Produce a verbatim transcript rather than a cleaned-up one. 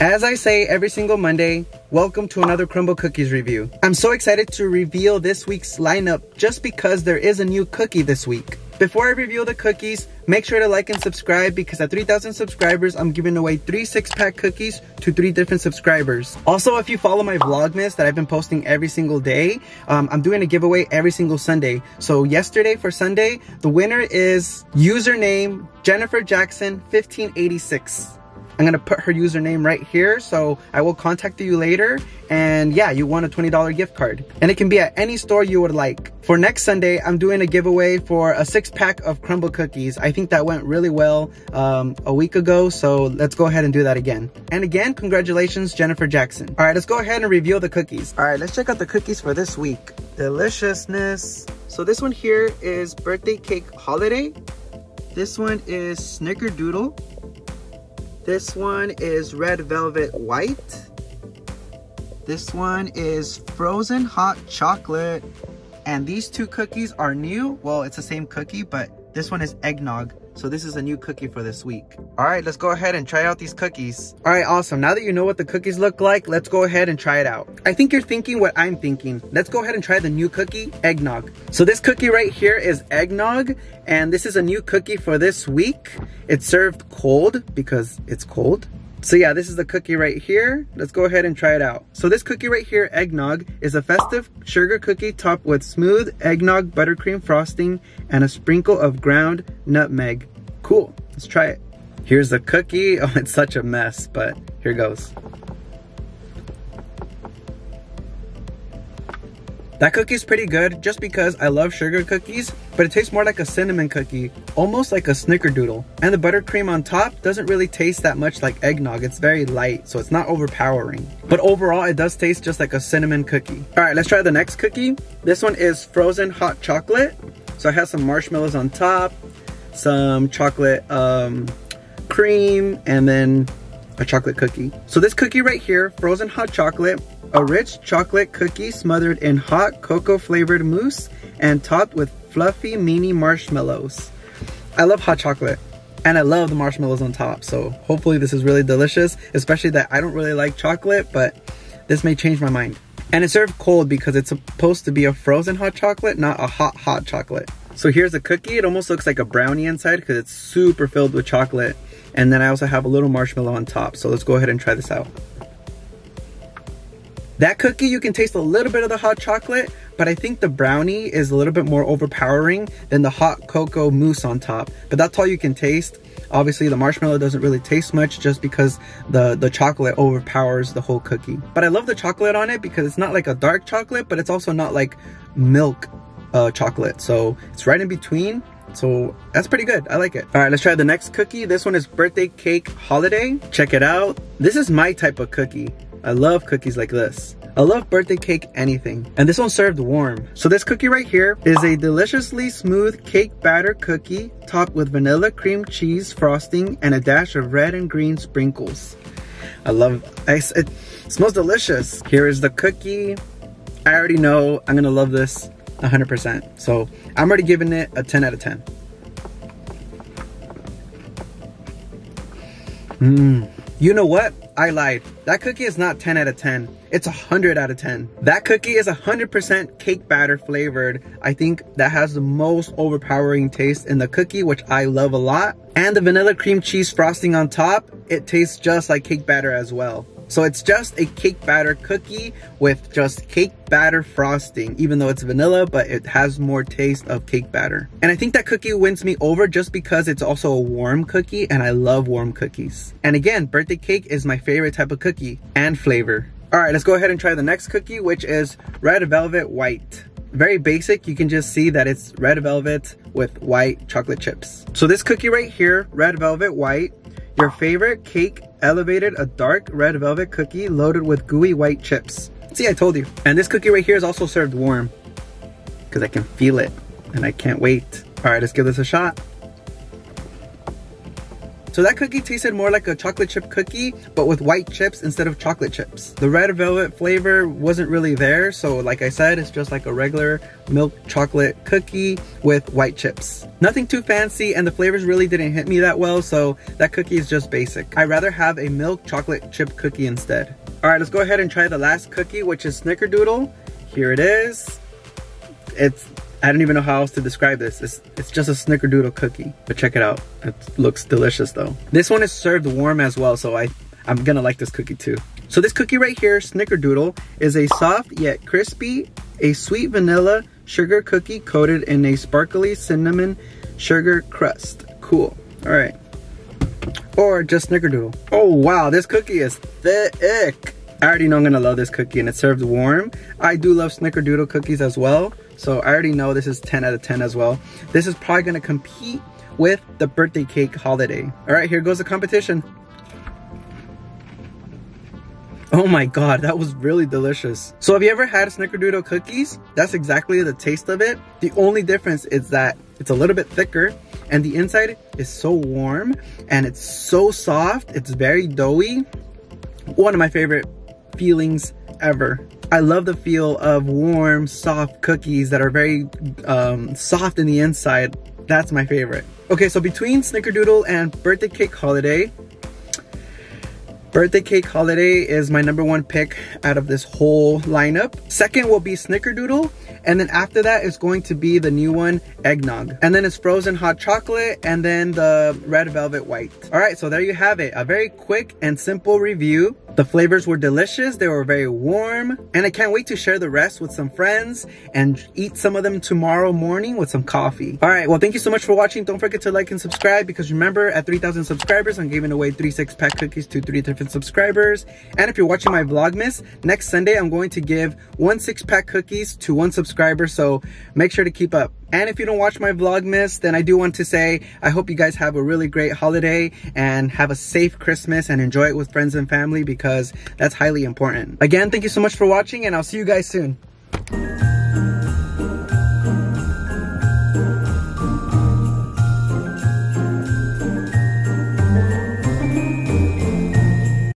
As I say every single Monday, welcome to another Crumbl Cookies review. I'm so excited to reveal this week's lineup just because there is a new cookie this week. Before I reveal the cookies, make sure to like and subscribe because at three thousand subscribers, I'm giving away three six-pack cookies to three different subscribers. Also, if you follow my Vlogmas that I've been posting every single day, um, I'm doing a giveaway every single Sunday. So yesterday for Sunday, the winner is username Jennifer Jackson fifteen eighty-six. I'm gonna put her username right here, so I will contact you later. And yeah, you won a twenty dollar gift card. And it can be at any store you would like. For next Sunday, I'm doing a giveaway for a six pack of Crumbl Cookies. I think that went really well um, a week ago, so let's go ahead and do that again. And again, congratulations, Jennifer Jackson. All right, let's go ahead and reveal the cookies. All right, let's check out the cookies for this week. Deliciousness. So this one here is Birthday Cake Holiday. This one is Snickerdoodle. This one is Red Velvet White. This one is Frozen Hot Chocolate. And these two cookies are new. Well, it's the same cookie, but this one is Eggnog. So this is a new cookie for this week. All right, let's go ahead and try out these cookies. All right, awesome. Now that you know what the cookies look like, let's go ahead and try it out. I think you're thinking what I'm thinking. Let's go ahead and try the new cookie, Eggnog. So this cookie right here is Eggnog, and this is a new cookie for this week. It's served cold because it's cold. So yeah, this is the cookie right here. Let's go ahead and try it out. So this cookie right here, Eggnog, is a festive sugar cookie topped with smooth eggnog buttercream frosting and a sprinkle of ground nutmeg. Cool, let's try it. Here's the cookie. Oh, it's such a mess, but here goes. That cookie's pretty good just because I love sugar cookies, but it tastes more like a cinnamon cookie, almost like a snickerdoodle. And the buttercream on top doesn't really taste that much like eggnog. It's very light, so it's not overpowering. But overall, it does taste just like a cinnamon cookie. All right, let's try the next cookie. This one is Frozen Hot Chocolate. So it has some marshmallows on top, some chocolate um, cream, and then a chocolate cookie. So this cookie right here, Frozen Hot Chocolate, a rich chocolate cookie smothered in hot cocoa flavored mousse and topped with fluffy mini marshmallows. I love hot chocolate and I love the marshmallows on top. So hopefully this is really delicious, especially that I don't really like chocolate, but this may change my mind. And it's served cold because it's supposed to be a frozen hot chocolate, not a hot, hot chocolate. So here's the cookie. It almost looks like a brownie inside because it's super filled with chocolate. And then I also have a little marshmallow on top. So let's go ahead and try this out. That cookie, you can taste a little bit of the hot chocolate, but I think the brownie is a little bit more overpowering than the hot cocoa mousse on top. But that's all you can taste. Obviously, the marshmallow doesn't really taste much just because the, the chocolate overpowers the whole cookie. But I love the chocolate on it because it's not like a dark chocolate, but it's also not like milk uh, chocolate. So it's right in between. So that's pretty good. I like it. All right, let's try the next cookie. This one is Birthday Cake Holiday. Check it out. This is my type of cookie. I love cookies like this. I love birthday cake anything. And this one served warm. So this cookie right here is a deliciously smooth cake batter cookie topped with vanilla cream cheese frosting and a dash of red and green sprinkles. I love it. It smells delicious. Here is the cookie. I already know I'm gonna love this one hundred percent. So I'm already giving it a ten out of ten. Mmm. You know what? I lied. That cookie is not ten out of ten. It's one hundred out of ten. That cookie is one hundred percent cake batter flavored. I think that has the most overpowering taste in the cookie, which I love a lot. And the vanilla cream cheese frosting on top, it tastes just like cake batter as well. So it's just a cake batter cookie with just cake batter frosting, even though it's vanilla, but it has more taste of cake batter. And I think that cookie wins me over just because it's also a warm cookie and I love warm cookies. And again, birthday cake is my favorite type of cookie and flavor. All right, let's go ahead and try the next cookie, which is Red Velvet White. Very basic, you can just see that it's red velvet with white chocolate chips. So this cookie right here, Red Velvet White, your favorite cake elevated a dark red velvet cookie loaded with gooey white chips. See, I told you. And this cookie right here is also served warm because I can feel it and I can't wait. All right, let's give this a shot. So that cookie tasted more like a chocolate chip cookie, but with white chips instead of chocolate chips. The red velvet flavor wasn't really there, so like I said, it's just like a regular milk chocolate cookie with white chips. Nothing too fancy, and the flavors really didn't hit me that well, so that cookie is just basic. I'd rather have a milk chocolate chip cookie instead. All right, let's go ahead and try the last cookie, which is Snickerdoodle. Here it is. It's, I don't even know how else to describe this. It's, it's just a Snickerdoodle cookie, but check it out. It looks delicious though. This one is served warm as well, so I, I'm gonna like this cookie too. So this cookie right here, Snickerdoodle, is a soft yet crispy, a sweet vanilla sugar cookie coated in a sparkly cinnamon sugar crust. Cool, all right. Or just Snickerdoodle. Oh wow, this cookie is thick. I already know I'm gonna love this cookie, and it's served warm. I do love Snickerdoodle cookies as well. So I already know this is ten out of ten as well. This is probably gonna compete with the birthday cake holiday. All right, here goes the competition. Oh my God, that was really delicious. So have you ever had Snickerdoodle cookies? That's exactly the taste of it. The only difference is that it's a little bit thicker, and the inside is so warm, and it's so soft. It's very doughy. One of my favorite feelings ever. I love the feel of warm, soft cookies that are very um, soft in the inside. That's my favorite. Okay, so between Snickerdoodle and birthday cake holiday, birthday cake holiday is my number one pick out of this whole lineup. Second will be Snickerdoodle, and then after that is going to be the new one, Eggnog. And then it's frozen hot chocolate, and then the red velvet white. All right, so there you have it. A very quick and simple review. The flavors were delicious, they were very warm, and I can't wait to share the rest with some friends and eat some of them tomorrow morning with some coffee. All right, well, thank you so much for watching. Don't forget to like and subscribe, because remember, at three thousand subscribers, I'm giving away three six-pack cookies to three different subscribers. And if you're watching my Vlogmas, next Sunday, I'm going to give one six-pack cookies to one subscriber, so make sure to keep up. And if you don't watch my Vlogmas, then I do want to say, I hope you guys have a really great holiday and have a safe Christmas and enjoy it with friends and family, because that's highly important. Again, thank you so much for watching, and I'll see you guys soon.